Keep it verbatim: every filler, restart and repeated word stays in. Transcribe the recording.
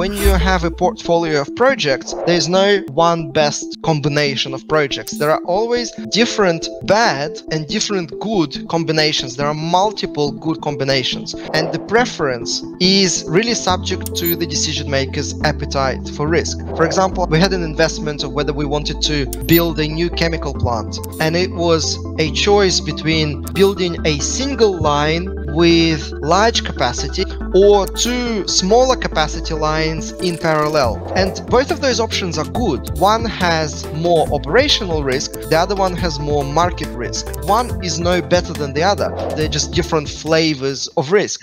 When you have a portfolio of projects, there's no one best combination of projects. There are always different bad and different good combinations. There are multiple good combinations. And the preference is really subject to the decision maker's appetite for risk. For example, we had an investment of whether we wanted to build a new chemical plant. And it was a choice between building a single line with large capacity or two smaller capacity lines in parallel. And both of those options are good. One has more operational risk, the other one has more market risk. One is no better than the other. They're just different flavors of risk.